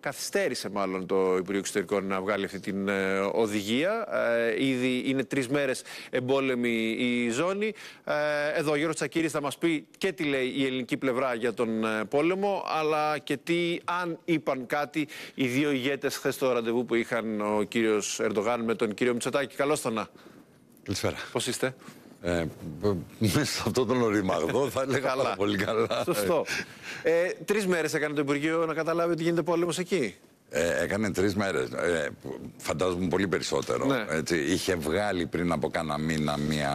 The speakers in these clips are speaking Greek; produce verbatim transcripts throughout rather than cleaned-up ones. Καθυστέρησε μάλλον το Υπουργείο Εξωτερικών να βγάλει αυτή την ε, οδηγία. Ε, ήδη είναι τρεις μέρες εμπόλεμη η ζώνη. Ε, εδώ ο Γιώργος Τσακύρης θα μας πει και τι λέει η ελληνική πλευρά για τον ε, πόλεμο, αλλά και τι, αν είπαν κάτι οι δύο ηγέτες χθες στο ραντεβού που είχαν ο κύριος Ερντογάν με τον κύριο Μητσοτάκη. Καλώς τον να. Καλησπέρα. Πώς είστε? Ε, μέσα σε αυτόν τον οριμαγδό θα έλεγα καλά. Πολύ καλά. Σωστό. Ε, τρεις μέρες έκανε το Υπουργείο να καταλάβει ότι γίνεται πόλεμος εκεί. Ε, έκανε τρεις μέρες. Ε, φαντάζομαι πολύ περισσότερο. Ναι. Έτσι, είχε βγάλει πριν από κάνα μήνα μία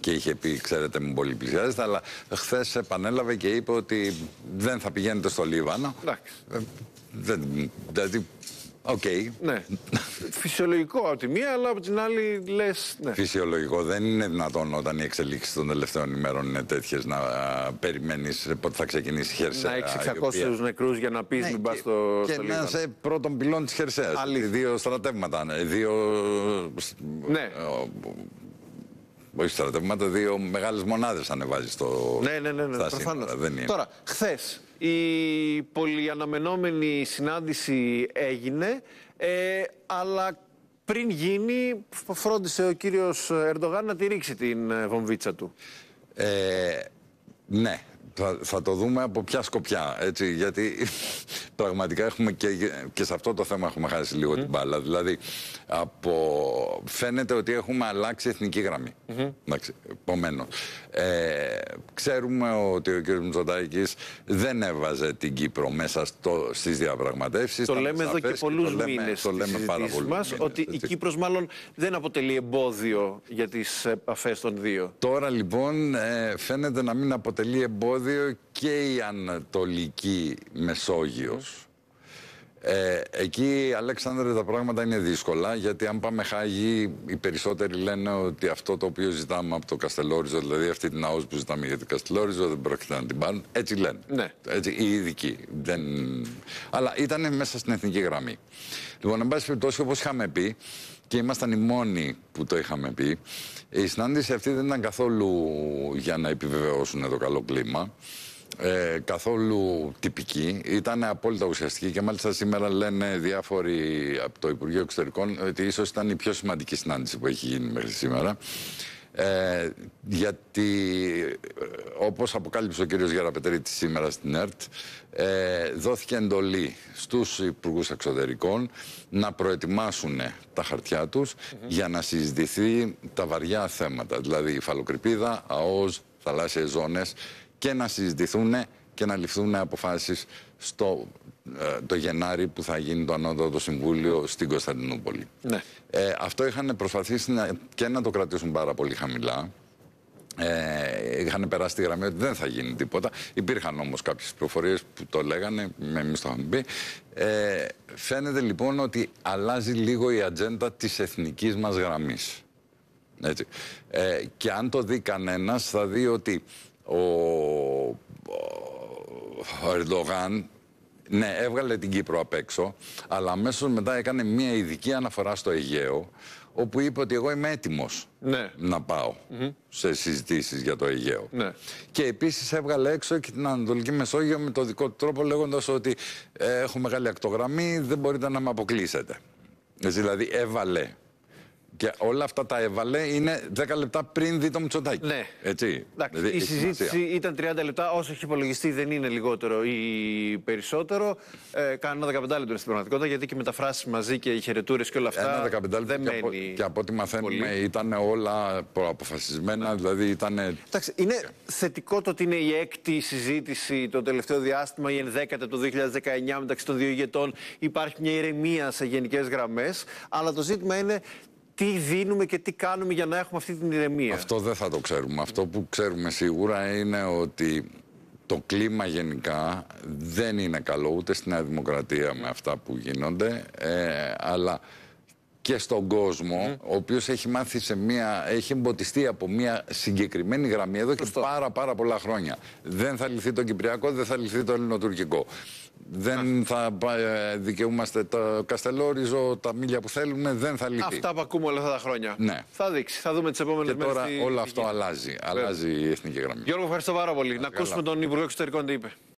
και είχε πει, ξέρετε, μου πολύ πλησιάζεται, αλλά χθες επανέλαβε και είπε ότι δεν θα πηγαίνετε στο Λίβανο. Ε, δεν, δηλαδή... Οκ. Okay. Ναι. Φυσιολογικό από τη μία, αλλά από την άλλη λες... Ναι. Φυσιολογικό. Δεν είναι δυνατόν όταν οι εξελίξεις των τελευταίων ημέρων είναι τέτοιες να περιμένεις πότε θα ξεκινήσει η Χερσαία. Να έχεις εξακόσιους νεκρούς για να πεις ναι, μην πας στο Λίβανο. Και να είσαι πρώτον πυλών της Χερσαίας. Δύο στρατεύματα. Δύο... Ναι. Όχι στρατεύματα, δύο μεγάλες μονάδες ανεβάζει στο... Ναι, ναι, ναι, ναι, προφανώς. Τώρα, χθες η πολυαναμενόμενη συνάντηση έγινε, ε, αλλά πριν γίνει φρόντισε ο κύριος Ερντογάν να τη ρίξει την βομβίτσα του. Ε, ναι. Θα, θα το δούμε από ποια σκοπιά, έτσι, γιατί πραγματικά έχουμε και, και σε αυτό το θέμα έχουμε χάσει λίγο mm. την μπάλα. Δηλαδή, από... φαίνεται ότι έχουμε αλλάξει εθνική γραμμή. Mm-hmm. Εντάξει, επομένως, ε, ξέρουμε ότι ο κ. Μητσοτάκης δεν έβαζε την Κύπρο μέσα στο, στις διαπραγματεύσεις. Το λέμε εδώ και πολλούς και μήνες το λέμε, το λέμε πάρα πολλούς μας, μήνες, ότι έτσι. Η Κύπρος μάλλον δεν αποτελεί εμπόδιο για τις επαφές των δύο. Τώρα λοιπόν ε, φαίνεται να μην αποτελεί εμπόδιο και η Ανατολική Μεσόγειος. Ε, εκεί, Αλέξανδρε, τα πράγματα είναι δύσκολα, γιατί αν πάμε Χάγη, οι περισσότεροι λένε ότι αυτό το οποίο ζητάμε από το Καστελόριζο, δηλαδή αυτή την ΑΟΣ που ζητάμε για το Καστελόριζο, δεν πρόκειται να την πάρουν. Έτσι λένε. Ναι. Έτσι, οι ειδικοί. Δεν... Αλλά ήταν μέσα στην εθνική γραμμή. Λοιπόν, εν πάση περιπτώσει, όπως είχαμε πει, και ήμασταν οι μόνοι που το είχαμε πει, η συνάντηση αυτή δεν ήταν καθόλου για να επιβεβαιώσουν το καλό κλίμα. Ε, καθόλου τυπική, ήταν απόλυτα ουσιαστική και μάλιστα σήμερα λένε διάφοροι από το Υπουργείο Εξωτερικών ότι ίσως ήταν η πιο σημαντική συνάντηση που έχει γίνει μέχρι σήμερα. Ε, γιατί όπως αποκάλυψε ο κύριος Γεραπετρίτης σήμερα στην ΕΡΤ, ε, δόθηκε εντολή στους υπουργούς εξωτερικών να προετοιμάσουν τα χαρτιά τους mm-hmm. για να συζητηθεί τα βαριά θέματα, δηλαδή η φαλοκρηπίδα, ΑΟΣ, θαλάσσιες ζώνες, και να συζητηθούν και να ληφθούν αποφάσεις στο ε, το Γενάρη που θα γίνει το Ανώτατο Συμβούλιο στην Κωνσταντινούπολη. Ναι. Ε, αυτό είχαν προσπαθήσει να, και να το κρατήσουν πάρα πολύ χαμηλά. Ε, είχαν περάσει τη γραμμή ότι δεν θα γίνει τίποτα. Υπήρχαν όμως κάποιες πληροφορίες που το λέγανε, εμείς το είχαμε πει. Ε, φαίνεται λοιπόν ότι αλλάζει λίγο η ατζέντα της εθνικής μας γραμμής. Έτσι. Ε, και αν το δει κανένας θα δει ότι Ο, ο, ο Ερντογάν, ναι, έβγαλε την Κύπρο απ' έξω, αλλά αμέσως μετά έκανε μια ειδική αναφορά στο Αιγαίο, όπου είπε ότι εγώ είμαι έτοιμος ναι. να πάω mm-hmm. σε συζητήσεις για το Αιγαίο. Ναι. Και επίσης έβγαλε έξω και την Ανατολική Μεσόγειο με το δικό του τρόπο, λέγοντας ότι ε, έχω μεγάλη ακτογραμμή, δεν μπορείτε να με αποκλείσετε. Δηλαδή έβαλε. Και όλα αυτά τα έβαλε είναι δέκα λεπτά πριν δει το Μητσοτάκη. Ναι. Έτσι. Δηλαδή, η συζήτηση ήταν τριάντα λεπτά, όσο έχει υπολογιστεί δεν είναι λιγότερο ή περισσότερο. Ε, Κάνουν δεκαπέντε λεπτά στην πραγματικότητα, γιατί και μεταφράσεις μαζί και οι χαιρετούρες και όλα αυτά ένα δεκαπέντε λεπτό δεν μένει. Και από, και από ό,τι μαθαίνουμε ήταν όλα προαποφασισμένα. Δηλαδή ήταν... Εντάξει, είναι θετικό το ότι είναι η έκτη συζήτηση το τελευταίο διάστημα, η ενδέκατη το δύο χιλιάδες δεκαεννιά μεταξύ των δύο ηγετών. Υπάρχει μια ηρεμία σε γενικές γραμμές, αλλά το ζήτημα είναι... Τι δίνουμε και τι κάνουμε για να έχουμε αυτή την ηρεμία. Αυτό δεν θα το ξέρουμε. Αυτό που ξέρουμε σίγουρα είναι ότι το κλίμα γενικά δεν είναι καλό ούτε στη Νέα Δημοκρατία με αυτά που γίνονται, ε, αλλά και στον κόσμο, mm. ο οποίος έχει μάθει σε μία, έχει εμποτιστεί από μία συγκεκριμένη γραμμή εδώ και Προστό. πάρα πάρα πολλά χρόνια. Δεν θα λυθεί το κυπριακό, δεν θα λυθεί το ελληνοτουρκικό. Δεν θα δικαιούμαστε το Καστελόριζο, τα μίλια που θέλουμε, δεν θα λυθεί. Αυτά που ακούμε όλα αυτά τα χρόνια. Ναι. Θα δείξει, θα δούμε τις επόμενες μέρες. Και τώρα μέρες όλο στη... αυτό αλλάζει, αλλάζει η εθνική γραμμή. Γιώργο, ευχαριστώ πάρα πολύ. Να, Να ακούσουμε καλά. τον Υπουργό Εξωτερικών τι είπε.